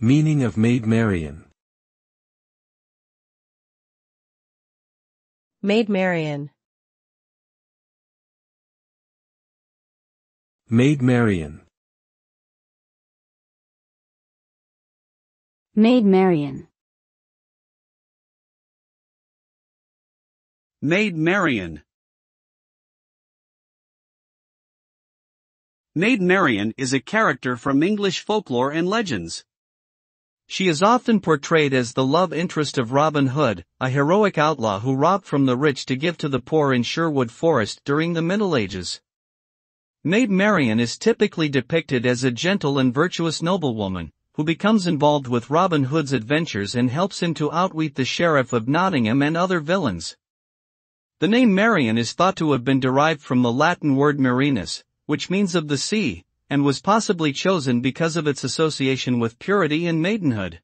Meaning of Maid Marian. Maid Marian. Maid Marian. Maid Marian. Maid Marian. Maid Marian is a character from English folklore and legends. She is often portrayed as the love interest of Robin Hood, a heroic outlaw who robbed from the rich to give to the poor in Sherwood Forest during the Middle Ages. Maid Marian is typically depicted as a gentle and virtuous noblewoman, who becomes involved with Robin Hood's adventures and helps him to outwit the Sheriff of Nottingham and other villains. The name Marian is thought to have been derived from the Latin word marinus, which means of the sea, and was possibly chosen because of its association with purity and maidenhood.